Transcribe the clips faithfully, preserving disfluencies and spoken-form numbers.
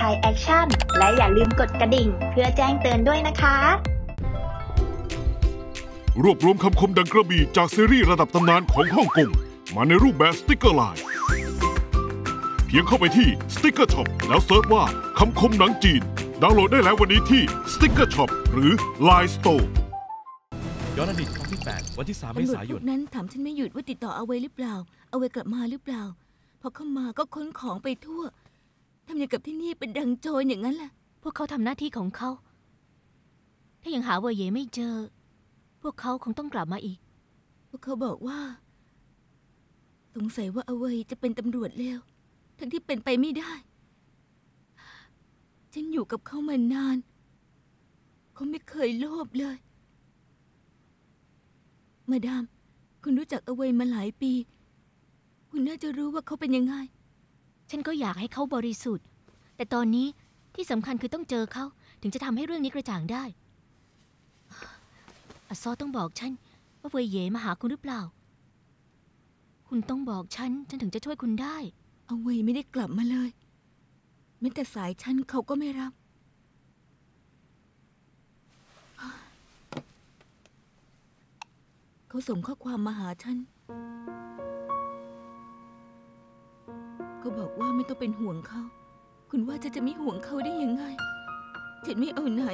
Thai Action และอย่าลืมกดกระดิ่งเพื่อแจ้งเตือนด้วยนะคะรวบรวมคำคมดังกระบี่จากซีรีส์ระดับตำนานของฮ่องกงมาในรูปแบบสติ๊กเกอร์ไลน์เพียงเข้าไปที่ Sticker Shop แล้วเซิร์ชว่าคำคมหนังจีนดาวน์โหลดได้แล้ววันนี้ที่ Sticker Shop หรือ ไลน์ Store ย้อนอดีตครั้งที่แปดวันที่สามเมษายนนั้นถามฉันไม่หยุดว่าติดต่อเอาไว้หรือเปล่าเอาไว้กลับมาหรือเปล่าพอเข้ามาก็ค้นของไปทั่วทำอย่างกับที่นี่เป็นดังโจรอย่างนั้นล่ะพวกเขาทำหน้าที่ของเขาถ้ายังหาเว่ยเย่ไม่เจอพวกเขาคงต้องกลับมาอีกพวกเขาบอกว่าสงสัยว่าเอาเว่ยจะเป็นตำรวจแล้วทั้งที่เป็นไปไม่ได้ฉันอยู่กับเขามานานเขาไม่เคยโลภเลยมาดามคุณรู้จักเอาเว่ยมาหลายปีคุณน่าจะรู้ว่าเขาเป็นยังไงฉันก็อยากให้เขาบริสุทธิ์แต่ตอนนี้ที่สำคัญคือต้องเจอเขาถึงจะทำให้เรื่องนี้กระจ่างได้อซอต้องบอกฉันว่าเว่ยเย่มาหาคุณหรือเปล่าคุณต้องบอกฉันฉันถึงจะช่วยคุณได้เอาเว่ยไม่ได้กลับมาเลยแม้แต่สายฉันเขาก็ไม่รับเขาส่งข้อความมาหาฉันเขาบอกว่าไม่ต้องเป็นห่วงเขาคุณว่าจะจะไม่ห่วงเขาได้ยังไงฉันไม่เอาไหน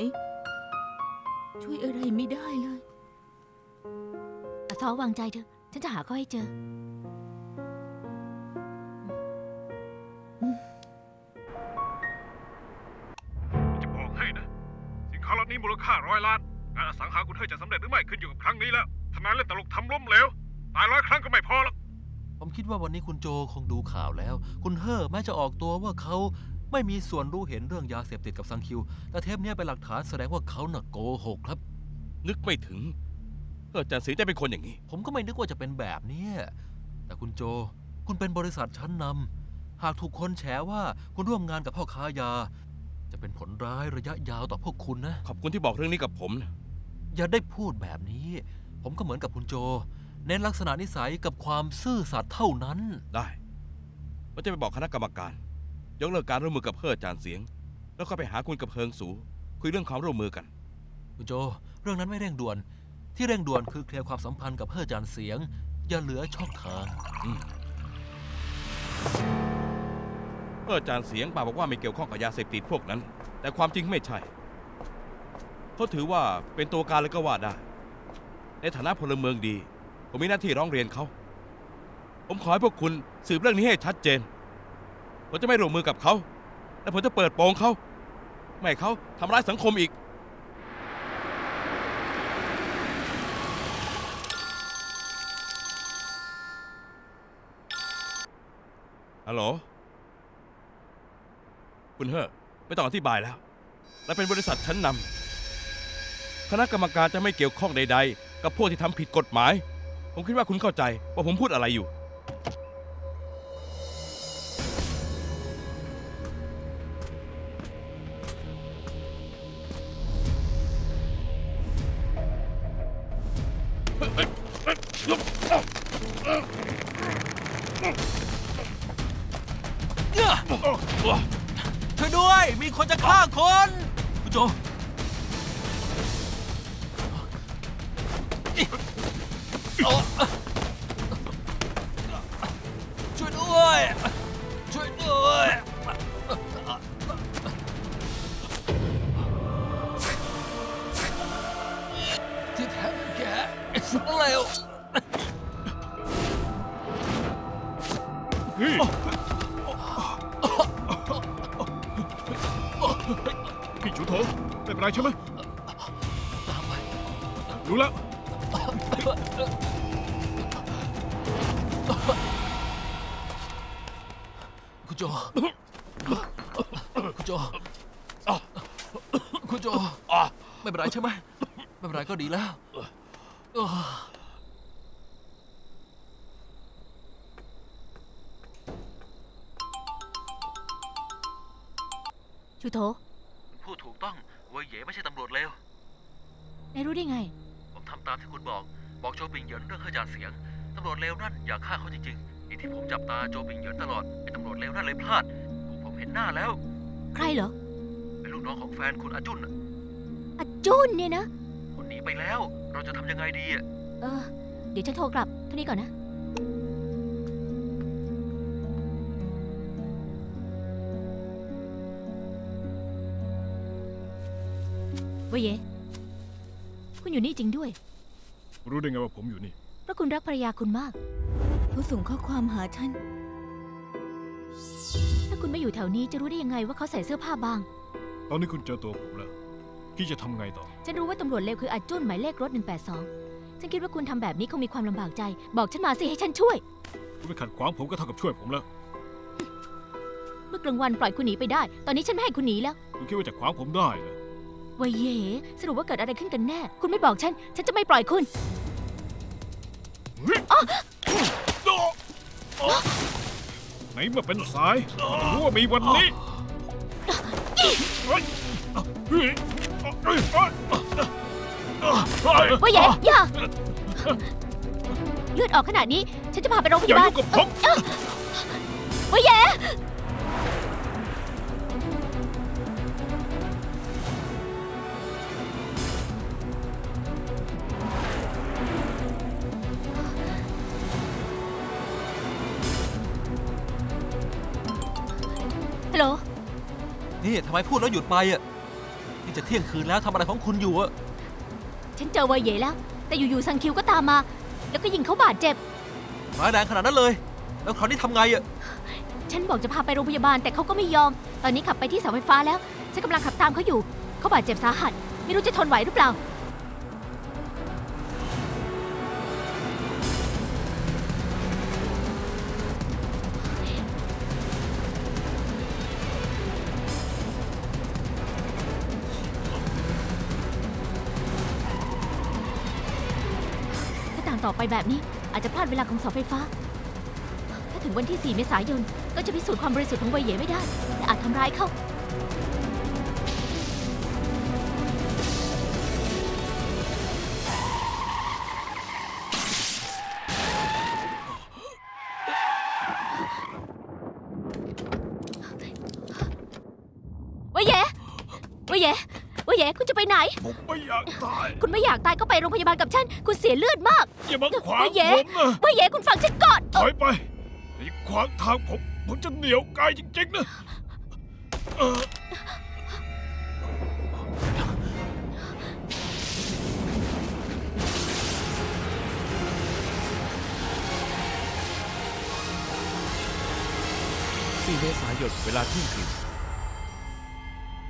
ช่วยอะไรไม่ได้เลยอาซอวางใจเถอะฉันจะหาเขาให้เจอจะบอกให้นะสินค้าล็อตนี้มูลค่าร้อยล้านงานอสังหาคุณเธอจะสำเร็จหรือไม่ขึ้นอยู่กับครั้งนี้แล้วทำงานเล่นตลกทำล้มเหลวตายร้อยครั้งก็ไม่พอหรอกผมคิดว่าวันนี้คุณโจคงดูข่าวแล้วคุณเฮ่อแม้จะออกตัวว่าเขาไม่มีส่วนรู้เห็นเรื่องยาเสพติดกับซังคิวแต่เทปนี้เป็นหลักฐานแสดงว่าเขาน่ะโกหกครับนึกไม่ถึงอาจารย์ศรีจะเป็นคนอย่างนี้ผมก็ไม่นึกว่าจะเป็นแบบนี้แต่คุณโจคุณเป็นบริษัทชั้นนำหากถูกคนแฉว่าคุณร่วมงานกับพ่อค้ายาจะเป็นผลร้ายระยะยาวต่อพวกคุณนะขอบคุณที่บอกเรื่องนี้กับผมนะอย่าได้พูดแบบนี้ผมก็เหมือนกับคุณโจเน้นลักษณะนิสัยกับความซื่อสัตย์เท่านั้นได้ผมจะไปบอกคณะกรรมการยกเลิกการร่วมมือกับเฮ่อจานเสียงแล้วก็ไปหาคุณกับเพิงสูคุยเรื่องความร่วมมือกันคุณโจเรื่องนั้นไม่เร่งด่วนที่เร่งด่วนคือเคลียร์ความสัมพันธ์กับเฮ่อจานเสียงอย่าเหลือช่องทางเฮ่อจานเสียงป่าบอกว่าไม่เกี่ยวข้องกับยาเสพติดพวกนั้นแต่ความจริงไม่ใช่เขาถือว่าเป็นตัวการเลยก็ว่าได้ในฐานะพลเมืองดีผมมีหน้าที่ร้องเรียนเขาผมขอให้พวกคุณสืบเรื่องนี้ให้ชัดเจนผมจะไม่ร่วมมือกับเขาและผมจะเปิดโปงเขาไม่ให้เขาทำร้ายสังคมอีกฮัลโหลคุณเฮ่อไม่ต้องอธิบายแล้วและเป็นบริษัทชั้นนำคณะกรรมการจะไม่เกี่ยวข้องใดๆกับพวกที่ทำผิดกฎหมายผมคิดว่าคุณเข้าใจว่าผมพูดอะไรอยู่ช่วยด้วยมีคนจะฆ่าคนคุณโจช่วยด้วยช่วยด้วยที่แท้มันแกสุดเลวพี่ชูโถเป็นไรใช่ไหมรู้แล้วคุณโจคุณโจคุณโจไม่เป็นไรใช่ไหมไม่เป็นไรก็ดีแล้วชูโถพูดถูกต้องเว่ยเย่ไม่ใช่ตำรวจเลวนายรู้ได้ไงผมทำตามที่คุณบอกบอกโจปิงเหยินเรื่องเครื่องจักรเสียงตำรวจเลวนั่นอย่าฆ่าเขาจริงๆที่ผมจับตาโจปิงเหยินตลอดไอ้ตำรวจเลวนั่นเลยพลาดผมเห็นหน้าแล้ว ใครเหรอเป็นลูกน้องของแฟนคุณอาจุนอาจุนเนี่ยนะคนหนีไปแล้วเราจะทำยังไงดีอ่ะเออเดี๋ยวฉันโทรกลับเท่านี้ก่อนนะวเยคุณอยู่นี่จริงด้วยรู้ได้ไงว่าผมอยู่นี่เพราะคุณรักภรรยาคุณมากเขาส่งข้อความหาฉันถ้าคุณไม่อยู่แถวนี้จะรู้ได้ยังไงว่าเขาใส่เสื้อผ้าบางตอนนี้คุณเจอตัวผมแล้วพี่จะทำไงต่อฉันรู้ว่าตำรวจเลวคืออาจุนหมายเลขรถหนึ่งแปดสองฉันคิดว่าคุณทำแบบนี้คงมีความลำบากใจบอกฉันมาสิให้ฉันช่วยคุณไปขัดขวางผมก็เท่ากับช่วยผมแล้วเมื่อกลางวันปล่อยคุณหนีไปได้ตอนนี้ฉันไม่ให้คุณหนีแล้วคุณคิดว่าจะขวางผมได้เหรอวายเย่สรุปว่าเกิดอะไรขึ้นกันแน่คุณไม่บอกฉันฉันจะไม่ปล่อยคุณไหนเมื่อเป็นสายรู้ว่ามีวันนี้วายเย่อย่าเลือดออกขนาดนี้ฉันจะพาไปโรงพยาบาลวายเย่นี่ทำไมพูดแล้วหยุดไปอ่ะนี่จะเที่ยงคืนแล้วทำอะไรของคุณอยู่อ่ะฉันเจอวายเย่แล้วแต่อยู่ๆซังคิวก็ตามมาแล้วก็ยิงเขาบาดเจ็บร้ายแรงขนาดนั้นเลยแล้วเขาได้ทำไงอ่ะฉันบอกจะพาไปโรงพยาบาลแต่เขาก็ไม่ยอมตอนนี้ขับไปที่เสาไฟฟ้าแล้วฉันกำลังขับตามเขาอยู่เขาบาดเจ็บสาหัสไม่รู้จะทนไหวหรือเปล่าต่อไปแบบนี้อาจจะพลาดเวลาของเสาไฟฟ้าถ้าถึงวันที่สี่เมษายนก็จะพิสูจน์ความบริสุทธิ์ของวายเย่ไม่ได้และอาจทำร้ายเขาวายเย่วายเย่วายเย่คุณจะไปไหนผมไม่อยากตายคุณไม่อยากตายก็ไปโรงพยาบาลกับฉันคุณเสียเลือดมากอย่าบังขวางผมนะวายเย่คุณฟังฉันก่อนถอยไปอย่าขวางทางผมผมจะเหนียวกายจริงๆนะสี่เมษายนเวลาเที่ยงคืน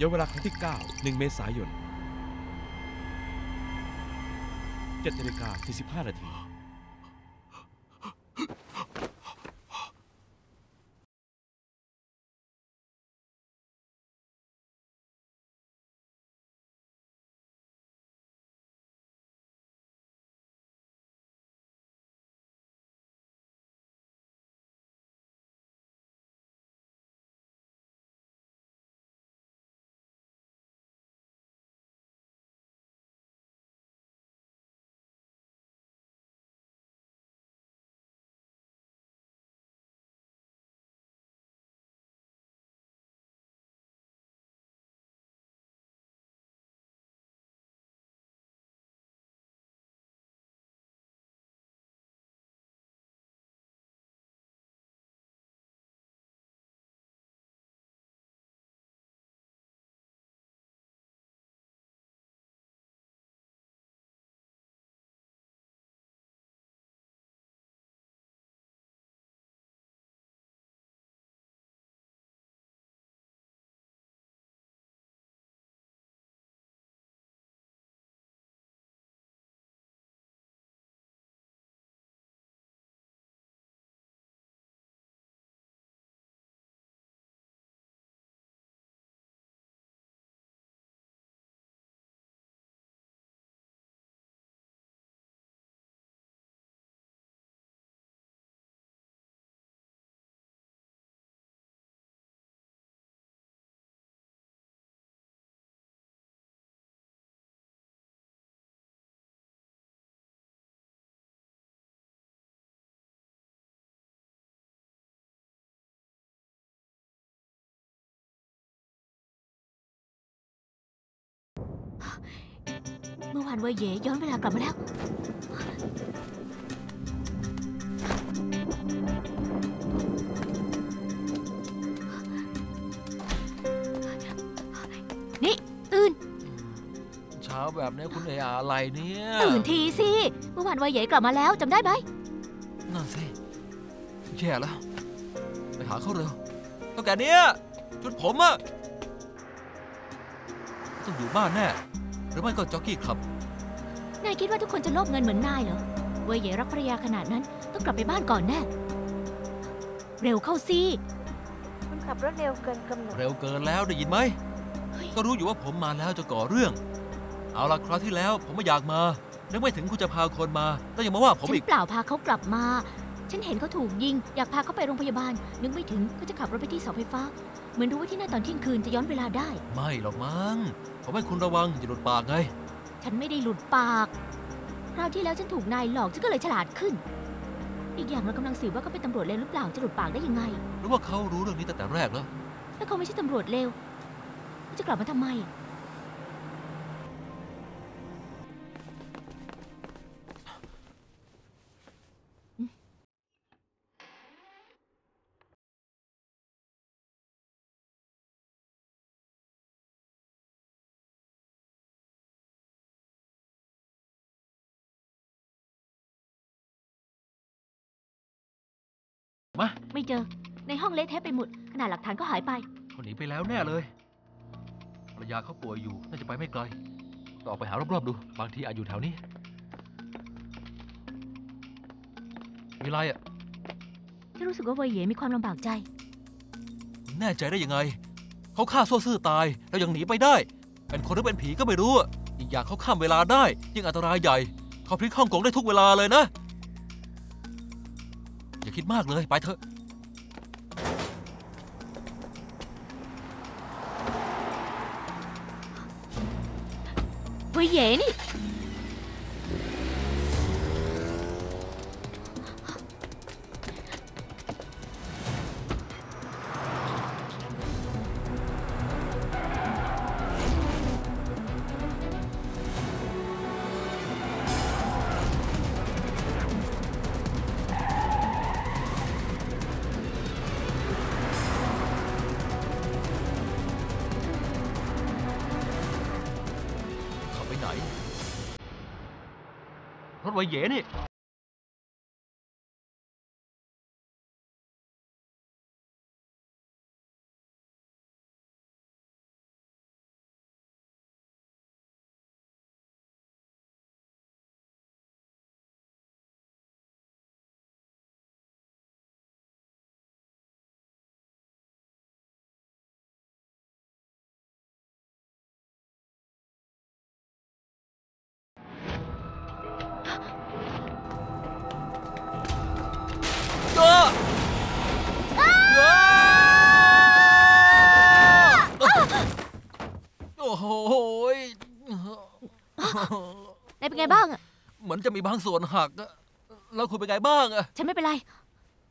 ย้อนเวลาครั้งที่เก้า หนึ่งเมษายนเจ็ดนาฬิกาสี่สิบห้านาที เมื่อวานเว่ยเย่ย้อนเวลากลับมาแล้วนี่ตื่นเช้าแบบนี้คุณเอ๋ออะไรเนี่ยตื่นทีสิเมื่อวานเว่ยเย่กลับมาแล้วจำได้ไหมนั่นสิแย่แล้วไปหาเขาเร็วเท่าแก่เนี้ยชุดผมอะต้องอยู่บ้านแน่หรือไม่ก็จ็อกกี้ครับนายคิดว่าทุกคนจะโลภเงินเหมือนนายเหรอเว่ยเย่รักภรรยาขนาดนั้นต้องกลับไปบ้านก่อนแน่เร็วเข้าสิคุณขับรถเร็วเกินกำหนดเร็วเกินแล้วได้ยินไหมก็รู้อยู่ว่าผมมาแล้วจะก่อเรื่องเอาละคราวที่แล้วผมไม่อยากมานึกไม่ถึงคุณจะพาคนมาแล้วยังมาว่าผมอีกฉันเปล่าพาเขากลับมาฉันเห็นเขาถูกยิงอยากพาเขาไปโรงพยาบาลนึกไม่ถึงก็จะขับรถไปที่เสาไฟฟ้าเหมือนรู้ว่าที่นั่นตอนเที่ยงคืนจะย้อนเวลาได้ไม่หรอกมั้งผมให้คุณระวังอย่าหลุดปากไงฉันไม่ได้หลุดปากคราวที่แล้วฉันถูกนายหลอกฉันก็เลยฉลาดขึ้นอีกอย่างเรากำลังสืบว่าเขาเป็นตำรวจเลวหรือเปล่าจะหลุดปากได้ยังไงหรือว่าเขารู้เรื่องนี้ตั้งแต่แรกแล้วแล้วเขาไม่ใช่ตำรวจเลวจะกลับมาทำไมมาไม่เจอในห้องเละเทะไปหมดขนาดหลักฐานก็หายไปคนหนีไปแล้วแน่เลยภรรยาเขาป่วยอยู่น่าจะไปไม่ไกลต่อไปหารอบๆดูบางทีอาจอยู่แถวนี้มีอะไรอ่ะฉันรู้สึกว่าเว่ยเย่มีความลำบากใจแน่ใจได้ยังไงเขาฆ่าซั่วซื่อตายแล้วยังหนีไปได้เป็นคนหรือเป็นผีก็ไม่รู้อีกอย่างเขาข้ามเวลาได้ยิ่งอันตรายใหญ่เขาพลิกฮ่องกงได้ทุกเวลาเลยนะอย่าคิดมากเลยไปเถอะเว่ยเย่นี่รถเว่ยเย่นี่นายเป็นไงบ้างอ่ะเหมือนจะมีบางส่วนหักแล้วคุณเป็นไงบ้างอ่ะฉันไม่เป็นไร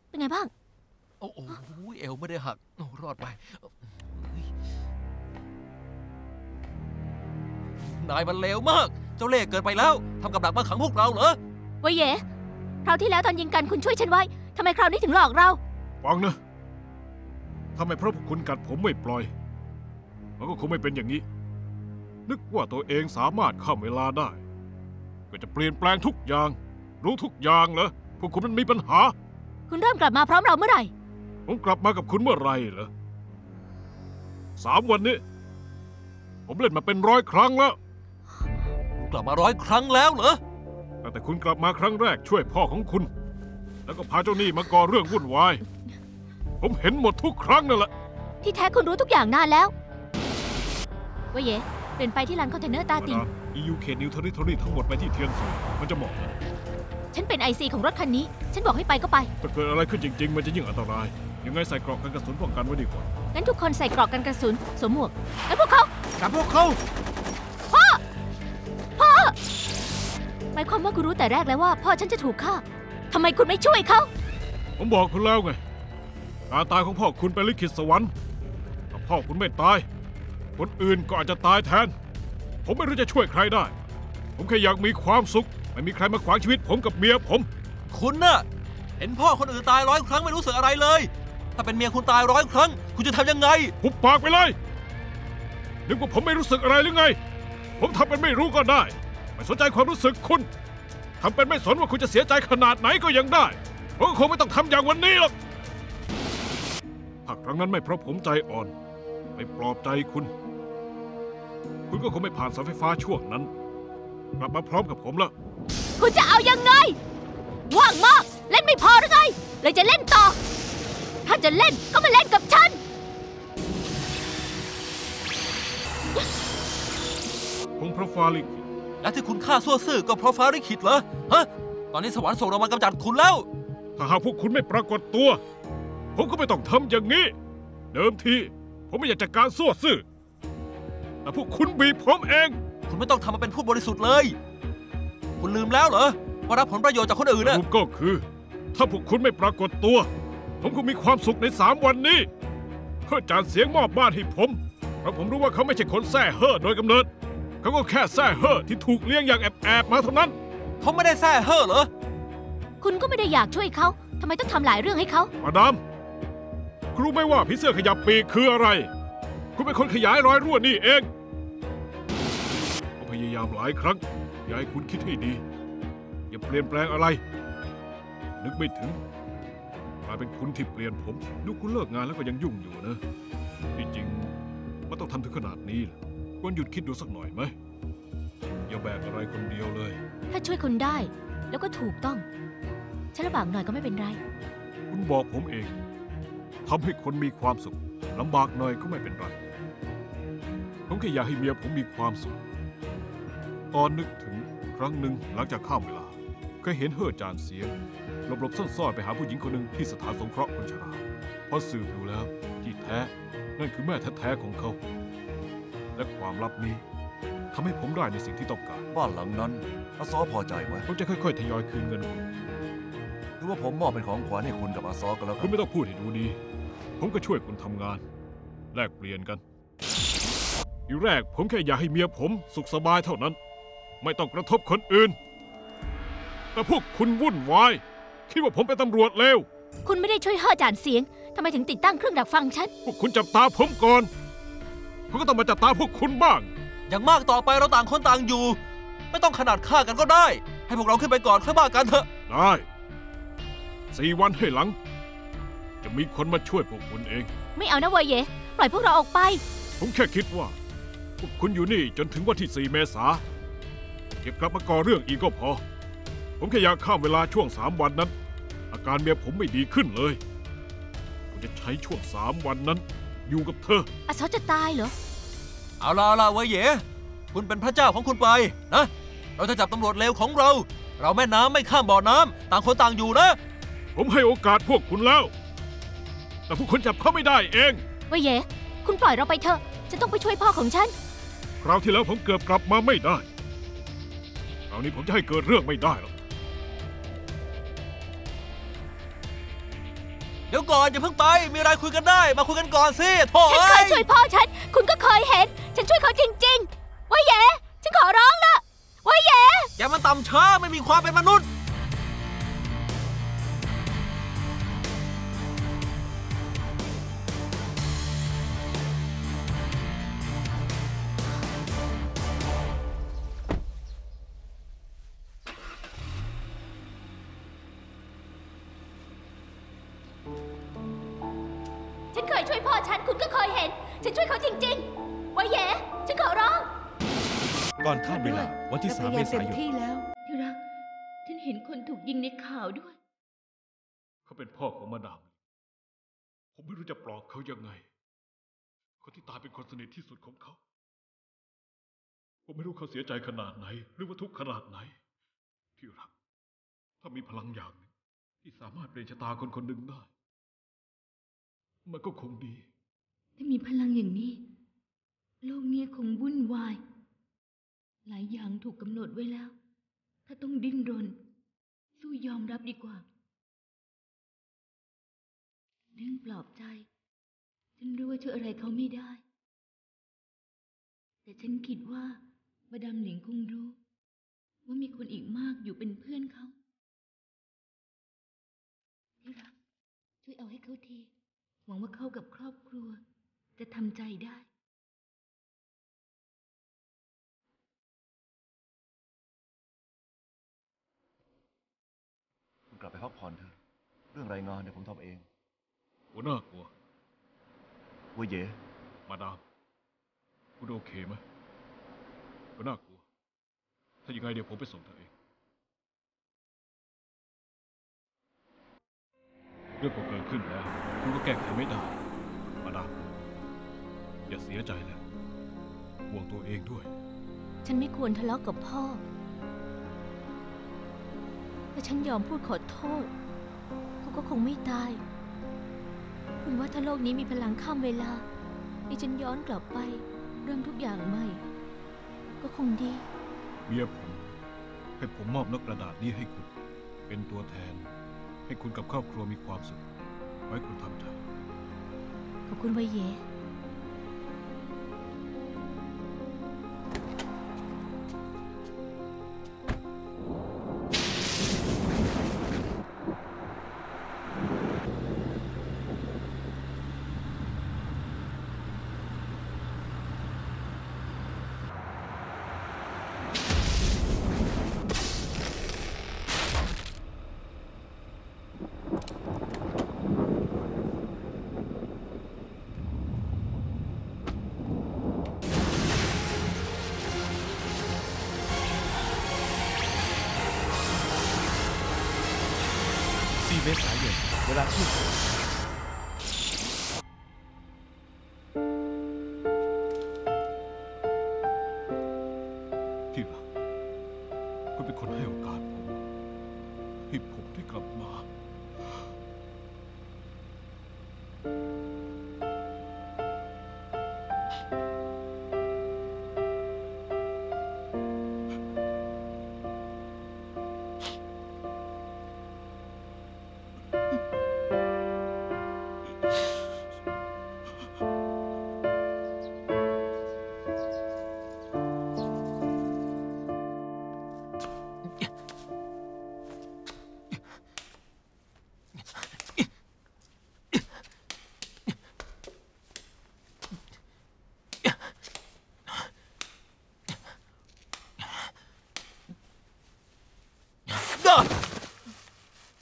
เป็นไงบ้างโอ้โหเอวไม่ได้หักรอดไปนายมันเลวมากเจ้าเล่ห์เกินไปแล้วทำกับดักมาขังพวกเราเหรอเว่ยเย่คราวที่แล้วตอนยิงกันคุณช่วยฉันไว้ทำไมคราวนี้ถึงหลอกเราฟังนะถ้าไม่เพราะคุณกัดผมไม่ปล่อยมันก็คงไม่เป็นอย่างนี้นึกว่าตัวเองสามารถข้ามเวลาได้ก็จะเปลี่ยนแปลงทุกอย่างรู้ทุกอย่างเหรอพวกคุณมันมีปัญหาคุณเริ่มกลับมาพร้อมเราเมื่อไหร่ผมกลับมากับคุณเมื่อไหร่เหรอสามวันนี้ผมเล่นมาเป็นร้อยครั้งแล้วกลับมาร้อยครั้งแล้วเหรอแต่คุณกลับมาครั้งแรกช่วยพ่อของคุณแล้วก็พาเจ้าหนี้มาก่อเรื่องวุ่นวายผมเห็นหมดทุกครั้งนั่นแหละที่แท้คุณรู้ทุกอย่างนานแล้วเว่ยเย่เดินไปที่ร้านคอนเทนเนอร์ตาติง อี ยู เขตนิวเทอริทอรี่ทั้งหมดไปที่เทียนซงมันจะเหมาะฉันเป็นไอซีของรถคันนี้ฉันบอกให้ไปก็ไปถ้าเกิดอะไรขึ้นจริงๆมันจะยิ่งอันตรายยังไงใส่เกราะกันกระสุนป้องกันไว้ดีกว่างั้นทุกคนใส่เกราะกันกระสุนสวมหมวกแล้วพวกเขากับพวกเขาพ่อพ่อหมายความว่าคุณรู้แต่แรกแล้วว่าพ่อฉันจะถูกฆ่าทำไมคุณไม่ช่วยเขาผมบอกคุณแล้วไงการตายของพ่อคุณเป็นลิขิตสวรรค์ถ้าพ่อคุณไม่ตายคนอื่นก็อาจจะตายแทนผมไม่รู้จะช่วยใครได้ ผมแค่อยากมีความสุขไม่มีใครมาขวางชีวิตผมกับเมียผมคุณน่ะเห็นพ่อคนอื่นตายร้อยครั้งไม่รู้สึกอะไรเลยถ้าเป็นเมียคุณตายร้อยครั้งคุณจะทำยังไงหุบปากไปเลยนึกว่าผมไม่รู้สึกอะไรหรือไงผมทำเป็นไม่รู้ก็ได้ไม่สนใจความรู้สึกคุณทำเป็นไม่สนว่าคุณจะเสียใจขนาดไหนก็ยังได้ผมคงไม่ต้องทำอย่างวันนี้หรอกหากครั้งนั้นไม่เพราะผมใจอ่อนไม่ปลอบใจคุณคุณก็คงไม่ผ่านเสาไฟฟ้าช่วงนั้นกลับมาพร้อมกับผมแล้วคุณจะเอายังไงว่างมากเล่นไม่พอหรือไงเลยจะเล่นต่อถ้าจะเล่นก็มาเล่นกับฉันคงเพราะฟ้าลิขิตและที่คุณฆ่าซั่วซื่อก็เพราะฟ้าลิขิตเหรอฮะตอนนี้สวรรค์ส่งเรามากำจัดคุณแล้วถ้าหากพวกคุณไม่ปรากฏตัวผมก็ไม่ต้องทำอย่างนี้เดิมทีผมไม่อยากจัดการซั่วซื่อแต่พวกคุณบีบผมเองคุณไม่ต้องทำมาเป็นผู้บริสุทธิ์เลยคุณลืมแล้วเหรอว่ารับผลประโยชน์จากคนอื่นนะผมก็คือถ้าพวกคุณไม่ปรากฏตัวผมคงมีความสุขในสามวันนี้เพื่อจานเสียงมอบบ้านให้ผมเพราะผมรู้ว่าเขาไม่ใช่คนแซ่เฮ่อโดยกำเนิดเขาก็แค่แซ่เฮ่อที่ถูกเลี้ยงอย่างแอบแอบมาเท่านั้นเขาไม่ได้แซ่เฮ่อเหรอคุณก็ไม่ได้อยากช่วยเขาทำไมต้องทำหลายเรื่องให้เขามาดามครูไม่ว่าผีเสื้อขยับปีกคืออะไรคุณเป็นคนขยายรอยรั่วนี่เองผมพยายามหลายครั้งอยากให้คุณคิดให้ดีอย่าเปลี่ยนแปลงอะไรนึกไม่ถึงกลายเป็นคุณที่เปลี่ยนผมดูคุณเลิกงานแล้วก็ยังยุ่งอยู่นะที่จริงมันต้องทำถึงขนาดนี้ล่ะควรหยุดคิดดูสักหน่อยไหมอย่าแบกอะไรคนเดียวเลยถ้าช่วยคนได้แล้วก็ถูกต้องฉันลำบากหน่อยก็ไม่เป็นไรคุณบอกผมเองทำให้คนมีความสุขลำบากหน่อยก็ไม่เป็นไรผมแค่อยากให้เมียผมมีความสุขตอนนึกถึงครั้งหนึ่งหลังจากข้ามเวลาเคยเห็นเฮ่อจานเสียงหลบๆซ่อนๆไปหาผู้หญิงคนหนึ่งที่สถานสงเคราะห์คนชราพอสืบดูแล้วที่แท้นั่นคือแม่แท้ๆของเขาและความลับนี้ทำให้ผมได้ในสิ่งที่ต้องการบ้านหลังนั้นอาซอพอใจไหมผมจะค่อยๆทยอยคืนเงินคุณหรือว่าผมมอบเป็นของขวัญให้คุณกับอาซอก็แล้วกันคุณไม่ต้องพูดให้ดูดีผมก็ช่วยคุณทำงานแลกเปลี่ยนกันอยู่แรกผมแค่อยากให้เมียผมสุขสบายเท่านั้นไม่ต้องกระทบคนอื่นแต่พวกคุณวุ่นวายคิดว่าผมเป็นตำรวจเลวคุณไม่ได้ช่วยเฮ่อจานเสียงทำไมถึงติดตั้งเครื่องดักฟังฉันพวกคุณจับตาผมก่อนผมก็ต้องมาจับตาพวกคุณบ้างอย่างมากต่อไปเราต่างคนต่างอยู่ไม่ต้องขนาดฆ่ากันก็ได้ให้พวกเราขึ้นไปก่อนค่อยบ้ากันเถอะได้สี่วันให้หลังจะมีคนมาช่วยพวกคุณเองไม่เอานะวายเย่ปล่อยพวกเราออกไปผมแค่คิดว่าพวกคุณอยู่นี่จนถึงวันที่สี่เมษาเก็บกลับมาก่อเรื่องอีกก็พอผมแค่อยากข้ามเวลาช่วงสามวันนั้นอาการเมียผมไม่ดีขึ้นเลยผมจะใช้ช่วงสามวันนั้นอยู่กับเธออาซอจะตายเหรอเอาล่ะเอาล่ะวายเย่คุณเป็นพระเจ้าของคุณไปนะเราจะจับตำรวจเลวของเราเราแม่น้ำไม่ข้ามบ่อน้ำต่างคนต่างอยู่นะผมให้โอกาสพวกคุณแล้วแต่พวกคนจับเขาไม่ได้เองวายเย่คุณปล่อยเราไปเถอะฉันต้องไปช่วยพ่อของฉันคราวที่แล้วผมเกือบกลับมาไม่ได้คราวนี้ผมจะให้เกิดเรื่องไม่ได้หรอกเดี๋ยวก่อนอย่าเพิ่งไปมีอะไรคุยกันได้มาคุยกันก่อนสิพ่อฉันเคยช่วยพ่อฉันคุณก็เคยเห็นฉันช่วยเขาจริงๆวายเย่ฉันขอร้องละวายเย่อย่ามาต่ำช้าไม่มีความเป็นมนุษย์ที่สามเมษายนที่แล้วที่รักฉันเห็นคนถูกยิงในข่าวด้วยเขาเป็นพ่อของมาดามผมไม่รู้จะปลอบเขายังไงคนที่ตายเป็นคนสนิทที่สุดของเขาผมไม่รู้เขาเสียใจขนาดไหนหรือว่าทุกข์ขนาดไหนที่รักถ้ามีพลังอย่างหนึ่งที่สามารถเปลี่ยนชะตาคนคนหนึ่งได้มันก็คงดีถ้ามีพลังอย่างนี้โลกนี้คงวุ่นวายหลายอย่างถูกกำหนดไว้แล้วถ้าต้องดิ้นรนสู้ยอมรับดีกว่าเรื่องปลอบใจฉันรู้ว่าช่วยอะไรเขาไม่ได้แต่ฉันคิดว่ามาดามหลิงคงรู้ ว่ามีคนอีกมากอยู่เป็นเพื่อนเขาที่รักช่วยเอาให้เขาทีหวังว่าเขากับครอบครัวจะทำใจได้กลับไปพักผ่อนเถอะเรื่องรายงานเดี๋ยวผมทำเองหัวหน้ากลัวว่าเย่มาดามคุณโอเคไหมหัวหน้ากลัวถ้าอย่างไรเดี๋ยวผมไปส่งเธอเองเรื่องก็เกิดขึ้นแล้วคุณก็แก้ไขไม่ได้มาดามอย่าเสียใจเลยห่วงตัวเองด้วยฉันไม่ควรทะเลาะกับพ่อถ้าฉันยอมพูดขอโทษเขาก็คงไม่ตายคุณว่าถ้าโลกนี้มีพลังข้ามเวลาให้ฉันย้อนกลับไปเริ่มทุกอย่างใหม่ก็คงดีเมียผมให้ผมมอบนกกระดาษนี้ให้คุณเป็นตัวแทนให้คุณกับครอบครัวมีความสุขไว้คุณทำใจขอบคุณไวเย่เมษายนเวลาเที่ยงคืนที่รักคุณเป็นคนให้โอกาสผมให้ผมได้กลับมา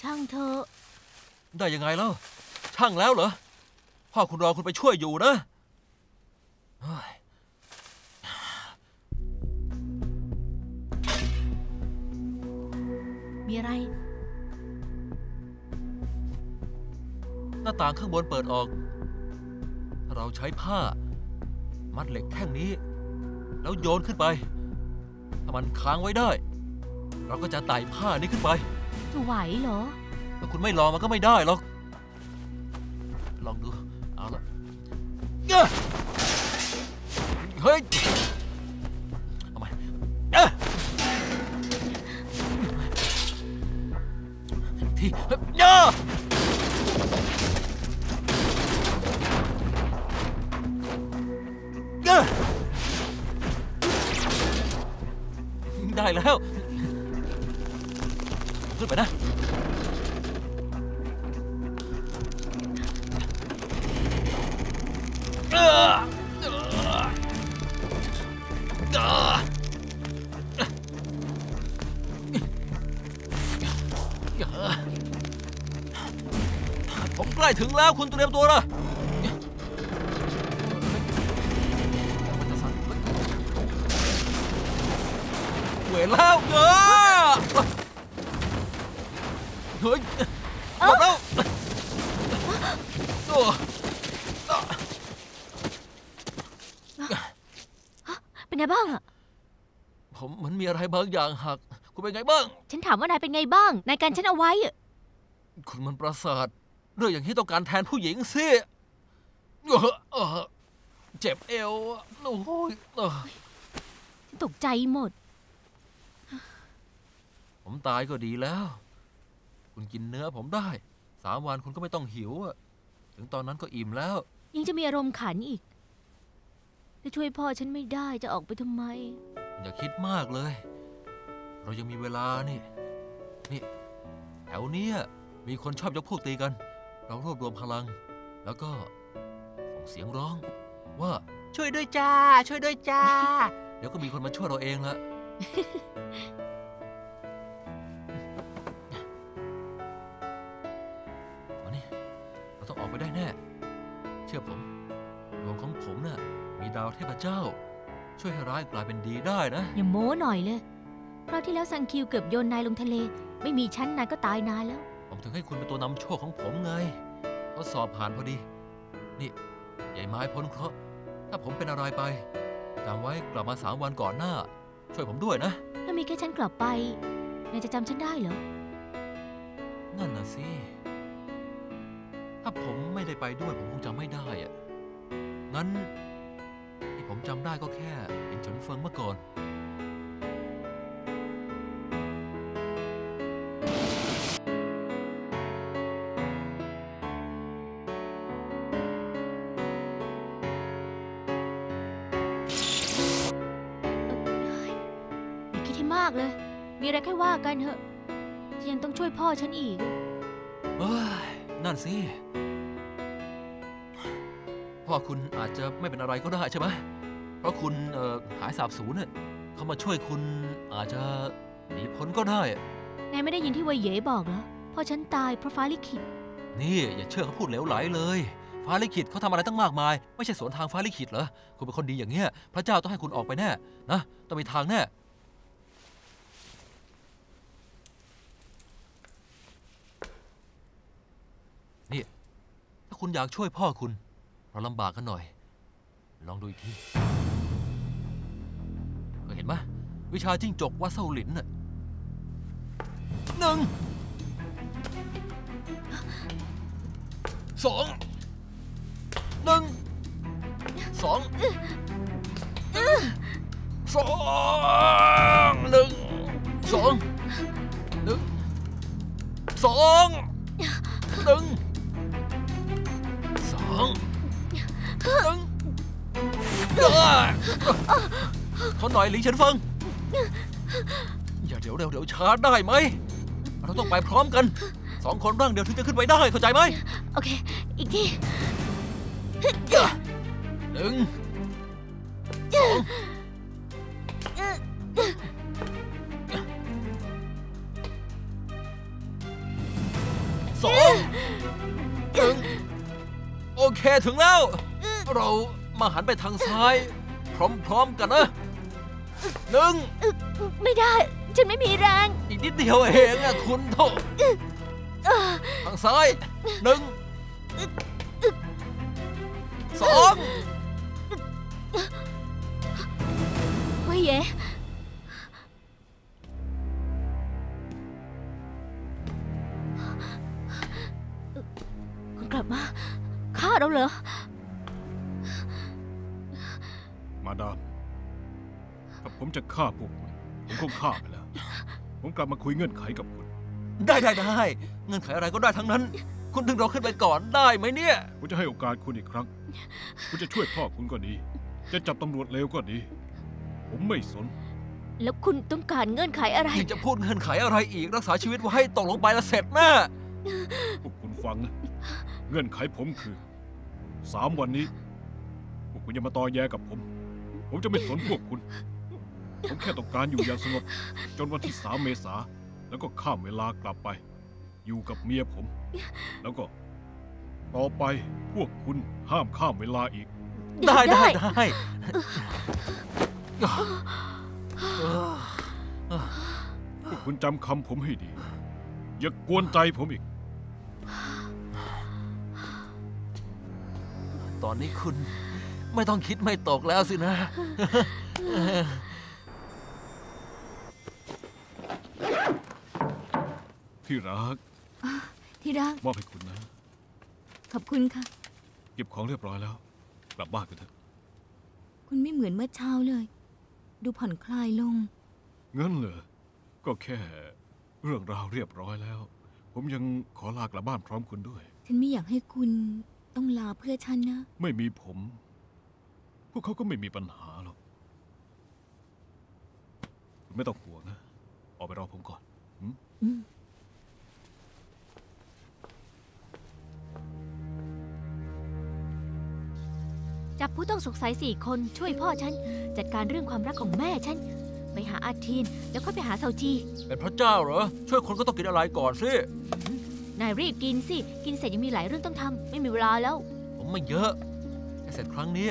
ช่างเธอได้ยังไงแล้วช่างแล้วเหรอพ่อคุณรอคุณไปช่วยอยู่นะมีอะไรหน้าต่างข้างบนเปิดออกเราใช้ผ้ามัดเหล็กแท่งนี้แล้วโยนขึ้นไปถ้ามันค้างไว้ได้เราก็จะไต่ผ้านี้ขึ้นไปจะไหวเหรอถ้าคุณไม่ลองมันก็ไม่ได้หรอกลองดูเอาละเฮ้ยเอาใหม่ทีเนาะได้แล้วขึ้นไปนะผมใกล้ถึงแล้วคุณเตรียมตัวนะเวรแล้วเด้อเฮ้ยหมดแล้วตัวเป็นไงบ้างอะผมมันมีอะไรบางอย่างหักคุณเป็นไงบ้างฉันถามว่านายเป็นไงบ้างนายกันฉันเอาไว้คุณมันประสาทเรื่องอย่างที่ต้องการแทนผู้หญิงสิเจ็บเอวโอ้ยตกใจหมดผมตายก็ดีแล้วคุณกินเนื้อผมได้สามวันคุณก็ไม่ต้องหิวอะถึงตอนนั้นก็อิ่มแล้วยังจะมีอารมณ์ขันอีกจะช่วยพ่อฉันไม่ได้จะออกไปทำไมอย่าคิดมากเลย เรายังมีเวลานี่นี่แถวเนี้ยมีคนชอบยกพวกตีกันเรารวบรวมพลังแล้วก็ส่งเสียงร้องว่าช่วยด้วยจ้าช่วยด้วยจ้า เดี๋ยวก็มีคนมาช่วยเราเองละ มานี่เราต้องออกไปได้แน่เชื่อผมดวงของผมน่ะมีดาวเทพเจ้าช่วยให้ร้ายกลายเป็นดีได้นะอย่าโม้หน่อยเลยคราวที่แล้วซังคิวเกือบโยนนายลงทะเลไม่มีฉันนายก็ตายนานแล้วผมถึงให้คุณเป็นตัวนำโชคของผมไงเพราะสอบผ่านพอดีนี่ใหญ่ไม้พ้นเคราะห์ถ้าผมเป็นอะไรไปจำไว้กลับมาสามวันก่อนหน้าช่วยผมด้วยนะถ้ามีแค่ฉันกลับไปนายจะจำฉันได้เหรอนั่นน่ะสิถ้าผมไม่ได้ไปด้วยผมคงจำไม่ได้อะงั้นที่ผมจำได้ก็แค่เห็นเฉินเฟิงเมื่อก่อนมีอะไรแค่ว่ากันเถอะฉันยังต้องช่วยพ่อฉันอีกเฮ้ยนั่นสิพ่อคุณอาจจะไม่เป็นอะไรก็ได้ใช่ไหมเพราะคุณหายสาบสูญเนี่ยเขามาช่วยคุณอาจจะหนีพ้นก็ได้นายไม่ได้ยินที่วัยเย่บอกเหรอพ่อฉันตายเพราะฟ้าลิขิตนี่อย่าเชื่อเขาพูดเหลวไหลเลยฟ้าลิขิตเขาทำอะไรตั้งมากมายไม่ใช่สวนทางฟ้าลิขิตเหรอคุณเป็นคนดีอย่างเงี้ยพระเจ้าต้องให้คุณออกไปแน่นะต้องมีทางแน่นี่ถ้าคุณอยากช่วยพ่อคุณเราลำบากกันหน่อยลองดูอีกทีก็เห็นไหมวิชาจิ้งจกว่าเศร้าหลินน่ะหนึ่งสองหนึ่งสองสองหนึ่งสองหนึ่งสองหนึ่งหนึ่งขอหน่อยหลิงเฉินเฟิงอย่าเดี๋ยวเดี๋ยวช้าได้ไหมเราต้องไปพร้อมกันสองคนร่างเดียวถึงจะขึ้นไปได้เข้าใจไหมโอเคอีกทีหนึ่งสองสองหนึ่งโอเคถึงแล้วเรามาหันไปทางซ้ายพร้อมๆกันนะหนึ่งไม่ได้ฉันไม่มีแรงอีกนิดเดียวเองนะคุณโถทางซ้ายหนึ่งสองเฮ้ยเอ๋คุณกลับมาฆ่าเราเหรอมาดามถ้าผมจะฆ่าพวกคุณผมคงฆ่าไปแล้วผมกลับมาคุยเงื่อนไขกับคุณได้ได้ได้เงื่อนไขอะไรก็ได้ทั้งนั้นคุณดึงเราขึ้นไปก่อนได้ไหมเนี่ยผมจะให้โอกาสคุณอีกครั้งคุณจะช่วยพ่อคุณก็ดีจะจับตำรวจเลวก็ดีผมไม่สนแล้วคุณต้องการเงื่อนไขอะไรจะพูดเงื่อนไขอะไรอีกรักษาชีวิตไว้ตกลงไปแล้วเสร็จแน่พวกคุณฟังนะเงื่อนไขผมคือสามวันนี้พวกคุณอย่ามาตอแยกับผมผมจะไม่สนพวกคุณผมแค่ต้องการอยู่อย่างสงบจนวันที่สามเมษาแล้วก็ข้ามเวลากลับไปอยู่กับเมียผมแล้วก็ต่อไปพวกคุณห้ามข้ามเวลาอีกได้ได้ได้พวกคุณจำคำผมให้ดีอย่ากวนใจผมอีกตอนนี้คุณไม่ต้องคิดไม่ตกแล้วสินะที่รักที่รักมอบให้คุณนะขอบคุณค่ะเก็บของเรียบร้อยแล้วกลับบ้านกันเถอะคุณไม่เหมือนเมื่อเช้าเลยดูผ่อนคลายลงงั้นเหรอก็แค่เรื่องราวเรียบร้อยแล้วผมยังขอลากลับบ้านพร้อมคุณด้วยฉันไม่อยากให้คุณต้องลาเพื่อฉันนะไม่มีผมพวกเขาก็ไม่มีปัญหาหรอกไม่ต้องห่วงนะ ออกไปรอผมก่อนอืมจับผู้ต้องสงสัยสี่คนช่วยพ่อฉันจัดการเรื่องความรักของแม่ฉันไปหาอาทีนแล้วก็ไปหาเซาจีเป็นพระเจ้าเหรอช่วยคนก็ต้องกินอะไรก่อนสินายรีบกินสิกินเสร็จยังมีหลายเรื่องต้องทำไม่มีเวลาแล้วผมไม่เยอะเสร็จครั้งนี้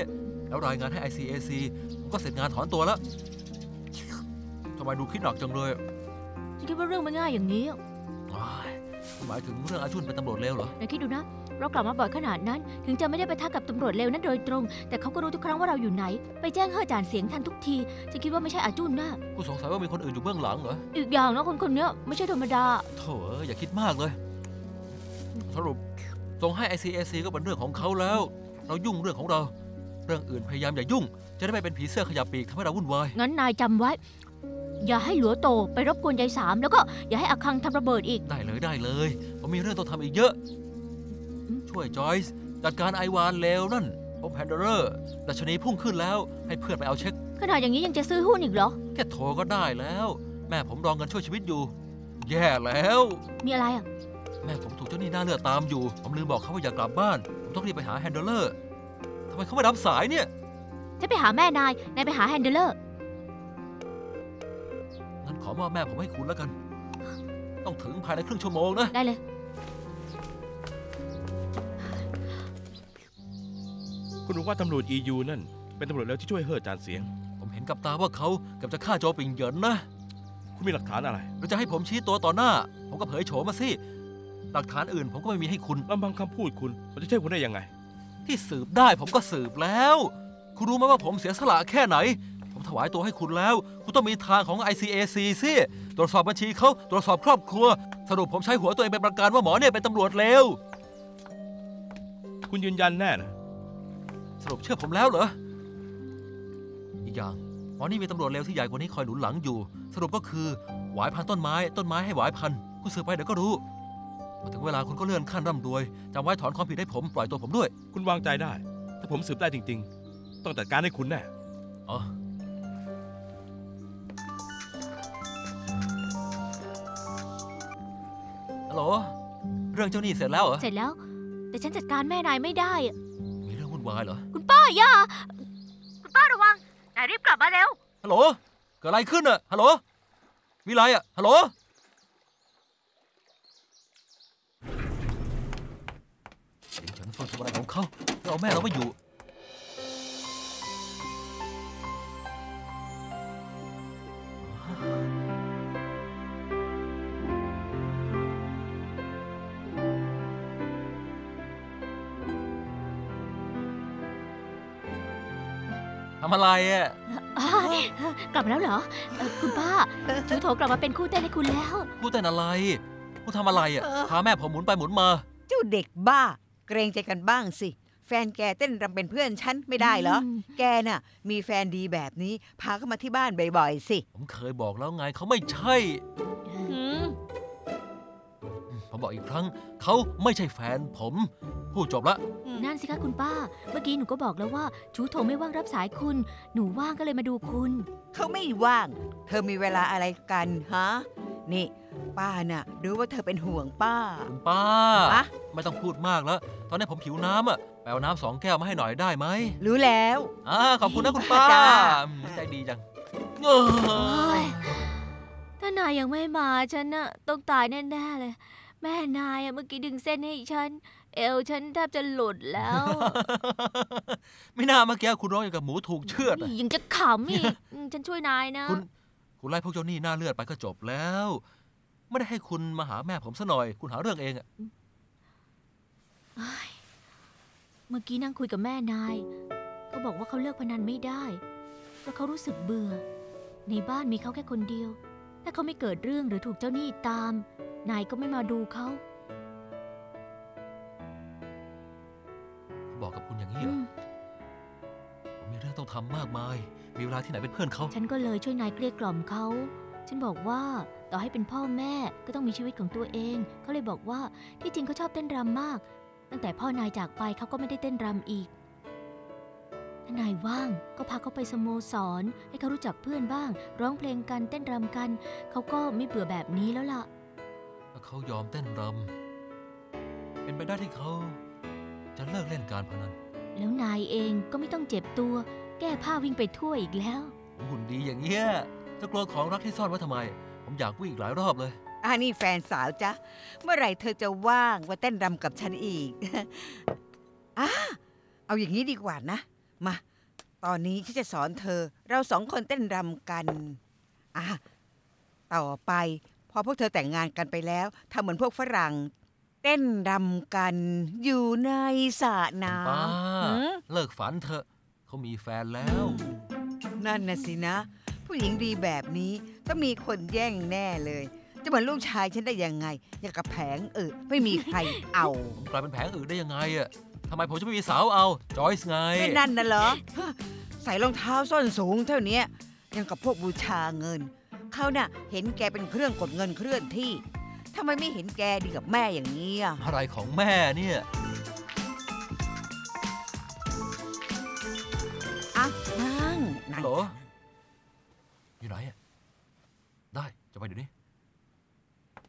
แล้วรายงานให้ ไอ ซี เอ ซี ผมก็เสร็จงานถอนตัวแล้วทำไมดูคิดหนักจังเลยฉันคิดว่าเรื่องมันง่ายอย่างนี้หมายถึงเรื่องอาชุนเป็นตำรวจเลวเหรอนายคิดดูนะเรากลับมาบ่อยขนาดนั้นถึงจะไม่ได้ไปทักกับตำรวจเลวนั้นโดยตรงแต่เขาก็รู้ทุกครั้งว่าเราอยู่ไหนไปแจ้งเฮ่อจานเสียงทันทุกทีฉันคิดว่าไม่ใช่อาจุนนะกูสงสัยว่ามีคนอื่นอยู่เบื้องหลังเหรออีกอย่างนะคนคนนี้ไม่ใช่ธรรมดาโถ่อย่าคิดมากเลยสรุปส่งให้ ไอ ซี เอ ซี ก็เป็นเรื่องของเขาแล้วเรายุ่งเรื่องของเราเรื่องอื่นพยายามอย่ายุ่งจะได้ไม่เป็นผีเสื้อขยับปีกทำให้เราวุ่นวายงั้นนายจำไว้อย่าให้หลัวโตไปรบกวนยายสามแล้วก็อย่าให้อาคังทำระเบิดอีกได้เลยได้เลยผมมีเรื่องต้องทำอีกเยอะช่วยจอยส์จัดการไอวานเลวนั่นโอมแพนเดอร์ดัชนีพุ่งขึ้นแล้วให้เพื่อนไปเอาเช็คขนาดอย่างนี้ยังจะซื้อหุ้นอีกเหรอแค่โทรก็ได้แล้วแม่ผมรองเงินช่วยชีวิตอยู่แย่แล้วมีอะไรอ่ะแม่ผมถูกเจ้าหนี้หน้าเลือดตามอยู่ผมลืมบอกเขาว่าอย่ากลับบ้านผมต้องรีบไปหาแฮนเดลเลอร์ทำไมเขาไม่รับสายเนี่ยฉันไปหาแม่นายนายไปหาแฮนเดลเลอร์งั้นขอมอบแม่ผมให้คุณแล้วกันต้องถึงภายในครึ่งชั่วโมงนะได้เลยคุณรู้ว่าตำรวจ อี ยู นั่นเป็นตำรวจแล้วที่ช่วยเฮ่อจานเสียงผมเห็นกับตาว่าเขาเกือบจะฆ่าโจปิงเหยินนะคุณมีหลักฐานอะไรหรือจะให้ผมชี้ตัวต่อหน้าผมก็เผยโฉมมาสิหลักฐานอื่นผมก็ไม่มีให้คุณลำพังคำพูดคุณมันจะใช่คุณได้ยังไงที่สืบได้ผมก็สืบแล้วคุณรู้ไหมว่าผมเสียสละแค่ไหนผมถวายตัวให้คุณแล้วคุณต้องมีทางของ ไอ ซี เอ ซี สิตรวจสอบบัญชีเขาตรวจสอบครอบครัวสรุปผมใช้หัวตัวเองเป็นประกันว่าหมอเนี่ยเป็นตำรวจเลวคุณยืนยันแน่นะสรุปเชื่อผมแล้วเหรออีกอย่างหมอนี่มีตำรวจเลวที่ใหญ่กว่านี้คอยหนุนหลังอยู่สรุปก็คือหวายพันต้นไม้ต้นไม้ให้หวายพันคุณสืบไปเดี๋ยวก็รู้ถึงเวลาคุณก็เลื่อนขั้นร่ำรวยจำไว้ถอนความผิดให้ผมปล่อยตัวผมด้วยคุณวางใจได้ถ้าผมสืบได้จริงๆต้องจัดการให้คุณแน่อ๋อฮัลโหลเรื่องเจ้าหนี้เสร็จแล้วเหรอเสร็จแล้วแต่ฉันจัดการแม่นายไม่ได้มีเรื่องวุ่นวายเหรอคุณป้าอย่าคุณป้าระวังนายรีบกลับมาเร็วฮัลโหลเกิดอะไรขึ้นอะฮัลโหลมีอะไรอะฮัลโหลทำอะไรของเขาเราแม่เราไม่อยู่ทำอะไรอ่ะกลับมาแล้วเหรอคุณป้าชูโถกลับมาเป็นคู่เต้นให้คุณแล้วคู่เต้นอะไรคู่ทำอะไรอ่ะพาแม่ผมหมุนไปหมุนมาเจ้าเด็กบ้าเกรงใจกันบ้างสิแฟนแกเต้นรำเป็นเพื่อนฉันไม่ได้เหรอแกน่ะมีแฟนดีแบบนี้พาเข้ามาที่บ้านบ่อยๆสิผมเคยบอกแล้วไงเขาไม่ใช่ผมบอกอีกครั้งเขาไม่ใช่แฟนผมพูดจบละนั่นสิคะคุณป้าเมื่อกี้หนูก็บอกแล้วว่าชูโถไม่ว่างรับสายคุณหนูว่างก็เลยมาดูคุณเขาไม่ว่างเธอมีเวลาอะไรกันฮะนี่ป้าน่ะรู้ว่าเธอเป็นห่วงป้าคุณป้าไม่ต้องพูดมากแล้วตอนนี้ผมหิวน้ำอ่ะไปเอาน้ำสองแก้วมาให้หน่อยได้ไหมรู้แล้วขอบคุณนะคุณป้าใจดีจังถ้านายยังไม่มาฉันน่ะต้องตายแน่ๆเลยแม่นายเมื่อกี้ดึงเส้นให้ฉันเอวฉันแทบจะหลุดแล้วไม่น่าเมื่อกี้คุณร้องอย่างกับหมูถูกเชือดยังจะขำอีกฉันช่วยนายนะคุณไล่พวกเจ้าหนี้หน้าเลือดไปก็จบแล้วไม่ได้ให้คุณมาหาแม่ผมซะหน่อยคุณหาเรื่องเองอะเมื่อกี้นั่งคุยกับแม่นายเขาบอกว่าเขาเลิกพนันไม่ได้เพราะเขารู้สึกเบื่อในบ้านมีเขาแค่คนเดียวถ้าเขาไม่เกิดเรื่องหรือถูกเจ้าหนี้ตามนายก็ไม่มาดูเขาบอกกับคุณอย่างนี้เหรอผมมีเรื่องต้องทำมากมายมีเวลาที่ไหนเป็นเพื่อนเขาฉันก็เลยช่วยนายเกลี้ยกล่อมเขาฉันบอกว่าต่อให้เป็นพ่อแม่ก็ต้องมีชีวิตของตัวเองเขาเลยบอกว่าที่จริงเขาชอบเต้นรำมากตั้งแต่พ่อนายจากไปเขาก็ไม่ได้เต้นรำอีก ถ้านายว่างก็พาเขาไปสโมสรให้เขารู้จักเพื่อนบ้างร้องเพลงกันเต้นรำกันเขาก็ไม่เบื่อแบบนี้แล้วล่ะถ้าเขายอมเต้นรำเป็นไปได้ที่เขาจะเลิกเล่นการพนันแล้วนายเองก็ไม่ต้องเจ็บตัวแก้ผ้าวิ่งไปทั่วอีกแล้วหุ่นดีอย่างเงี้ยจะกลัวของรักที่ซ่อนไว้ทำไมผมอยากวิ่งหลายรอบเลยอ่านี่แฟนสาวจ๊ะเมื่อไหร่เธอจะว่างมาเต้นรำกับฉันอีกอ่ะเอาอย่างนี้ดีกว่านะมาตอนนี้ฉันจะสอนเธอเราสองคนเต้นรำกันอ่ะต่อไปพอพวกเธอแต่งงานกันไปแล้วทำเหมือนพวกฝรั่งเต้นรำกันอยู่ในสระน้ำเลิกฝันเถอะเขามีแฟนแล้วนั่นนะสินะผู้หญิงดีแบบนี้ต้องมีคนแย่งแน่เลยจะเหมือนลูกชายฉันได้ยังไงอย่างกับแผงเออไม่มีใครเอากลายเป็นแผงอื่นได้ยังไงอะทำไมผมจะไม่มีสาวเอาจอยส์ไงไม่นั่นนะเหรอใส่รองเท้าส้นสูงเท่านี้ยังกับพวกบูชาเงินเขาน่ะเห็นแกเป็นเครื่องกดเงินเคลื่อนที่ทำไมไม่เห็นแกดีกับแม่อย่างนี้อะอะไรของแม่เนี่ยอ่ะนั่งนั่งเหรออยู่ไหนอะได้จะไปเดี๋ยวนี้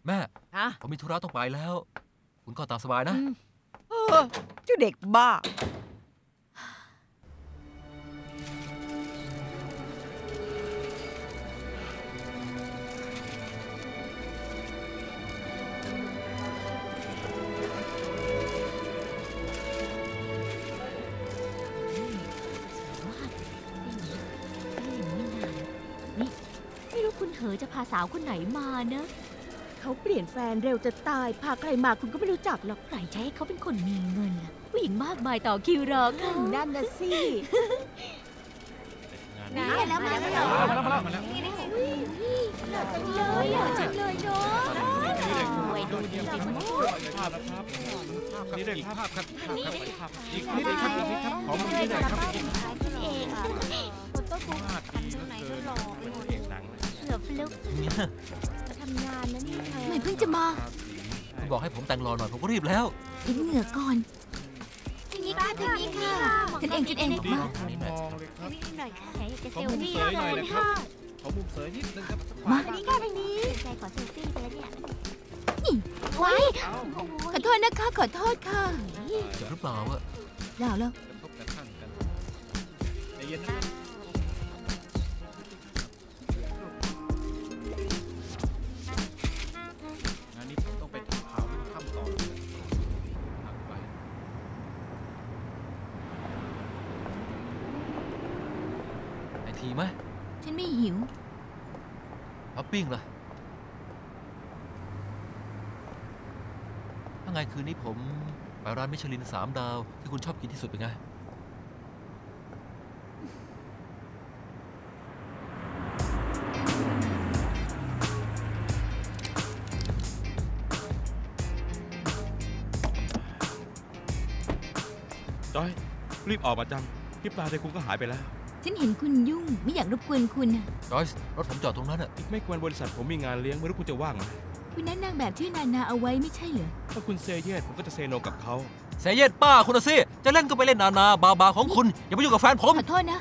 แม่ผมมีธุระต้องไปแล้วคุณก็ตามสบายนะเออเจ้าเด็กบ้าเธอจะพาสาวคนไหนมานะเขาเปลี่ยนแฟนเร็วจะตายพาใครมาคุณก็ไม่รู้จักหรอกใครใช้เขาเป็นคนมีเงินล่ะผู้หญิงมากมายต่อคิวรอกันนั่นนะสินะแล้วมาแล้วมาแล้วมาแล้วมาแล้วนี่นี่หล่อจังเลยหล่อจังเลยโน้ตไปดูดีดีคนพูดภาพนะครับนี่เด็กภาพครับนี่เด็กภาพอีกนี่เด็กครับอีกนี่ครับของนี่เด็กครับอีกเองคนต้องบู๊กันตรงไหนก็รอไปหมดทำงานนะนี่เธอไม่เพิ่งจะมาคุณบอกให้ผมแต่งรอหน่อยผมก็รีบแล้วทิ้งเหงื่อก่อนทีนี้ค่ะทีนี้ค่ะฉันเองฉันเองมาทีนี้หน่อยค่ะจะเซลฟี่หน่อยค่ะขอบุกเสยนิดนึงครับมาทีนี้ค่ะทีนี้ใจขอเซลฟี่ไปแล้วเนี่ยไว้ขอโทษนะคะขอโทษค่ะจะหรือเปล่าอะเปล่าแล้วใจเย็นฉันไม่หิวพับปิ้งล่ะถ้าไงคืนนี้ผมไปร้านมิชลินสามดาวที่คุณชอบกินที่สุดเป็นไงจอยรีบออกมาจังที่ปลาในคุณก็หายไปแล้วฉันเห็นคุณยุ่งไม่อยากรบกวนคุณนะจอยส์รถผมจอดตรงนั้นอ่ะอีกไม่กี่วันบริษัทผมมีงานเลี้ยงไม่รู้คุณจะว่างไหมคุณนัดนางแบบชื่อนานาเอาไว้ไม่ใช่เหรอถ้าคุณเซเยสผมก็จะเซโนกับเขาเซเยสป้าคุณสิจะเล่นก็ไปเล่นนานาบาบาของคุณอย่าไปยุ่งกับแฟนผมขอโทษนะ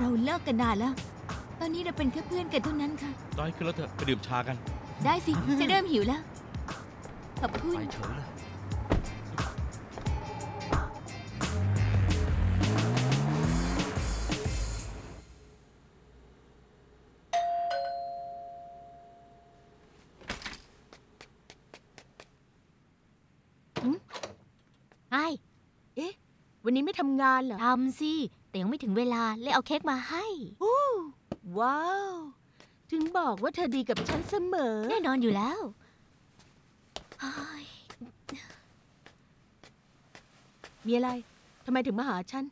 เราเลิกกันนานแล้วตอนนี้เราเป็นแค่เพื่อนกันเท่านั้นค่ะจอยคือเราเถอะไปดื่มชากันได้สิจะเริ่มหิวแล้วขอบคุณวันนี้ไม่ทำงานเหรอทำสิแต่ยังไม่ถึงเวลาเลยเอาเค้กมาให้ว้าวถึงบอกว่าเธอดีกับฉันเสมอแน่นอนอยู่แล้วมีอะไรทำไมถึงมาหาฉัน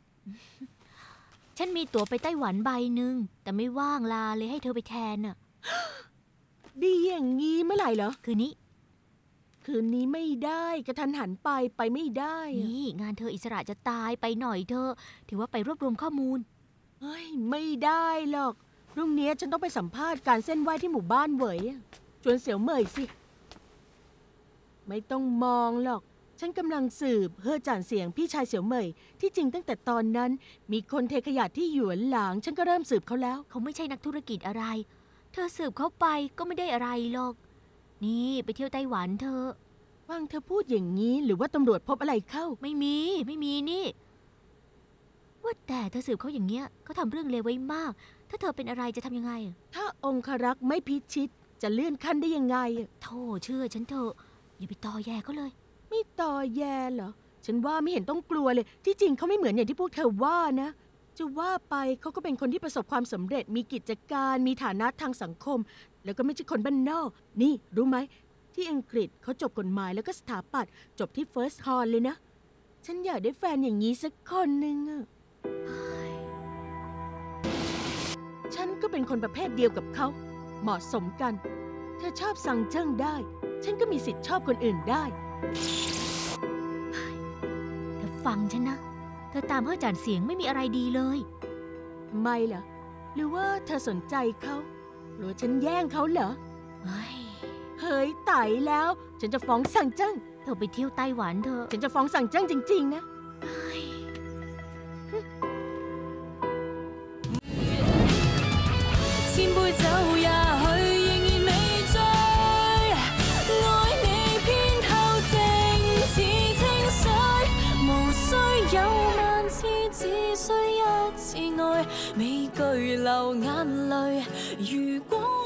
ฉันมีตั๋วไปไต้หวันใบหนึ่งแต่ไม่ว่างลาเลยให้เธอไปแทนน่ะดีอย่างงี้เมื่อไหร่เหรอคืนนี้คืนนี้ไม่ได้กระทันหันไปไปไม่ได้นี่งานเธออิสระจะตายไปหน่อยเธอถือว่าไปรวบรวมข้อมูลเฮ้ยไม่ได้หรอกพรุ่งนี้ฉันต้องไปสัมภาษณ์การเส้นไหว้ที่หมู่บ้านเหวยชวนเสี่ยวเหมยสิไม่ต้องมองหรอก ฉันกำลังสืบเฮ่อจ่านเสียงพี่ชายเสี่ยวเหมยที่จริงตั้งแต่ตอนนั้นมีคนเทขยะที่หยวนหลางฉันก็เริ่มสืบเขาแล้วเขาไม่ใช่นักธุรกิจอะไรเธอสืบเขาไปก็ไม่ได้อะไรหรอกนี่ไปเที่ยวไต้หวันเธอฟังเธอพูดอย่างนี้หรือว่าตำรวจพบอะไรเข้าไม่มีไม่มีนี่ว่าแต่เธอสืบเขาอย่างเงี้ยเขาทำเรื่องเลวไว้มากถ้าเธอเป็นอะไรจะทำยังไงถ้าองครักษ์ไม่พิชิตจะเลื่อนขั้นได้ยังไงโธ่เชื่อฉันเถอะอย่าไปตอแยเขาเลยไม่ตอแยเหรอฉันว่าไม่เห็นต้องกลัวเลยที่จริงเขาไม่เหมือนอย่างที่พวกเธอว่านะจะว่าไปเขาก็เป็นคนที่ประสบความสำเร็จมีกิจการมีฐานะทางสังคมแล้วก็ไม่ใช่คนบ้านนอกนี่รู้ไหมที่อังกฤษเขาจบกฎหมายแล้วก็สถาปัตย์จบที่เฟิร์สคอนเลยนะฉันอยากได้แฟนอย่างนี้สักคนหนึ่งอะฉันก็เป็นคนประเภทเดียวกับเขาเหมาะสมกันเธอชอบสั่งเจิ้งได้ฉันก็มีสิทธิ์ชอบคนอื่นได้เธอฟังฉันนะเธอตามเฮ่อจ่านเสียงไม่มีอะไรดีเลยไม่เหรอหรือว่าเธอสนใจเขาหรือฉันแย่งเขาเหรอเฮ้ยไต่แล้วฉันจะฟ้องสั่งเจิ้งเธอไปเที่ยวไต้หวันเธอฉันจะฟ้องสั่งเจิ้งจริงๆนะ千杯酒也許仍然未醉，愛你偏透靜似清水，無需有萬次，只需一次愛，美句流眼淚。如果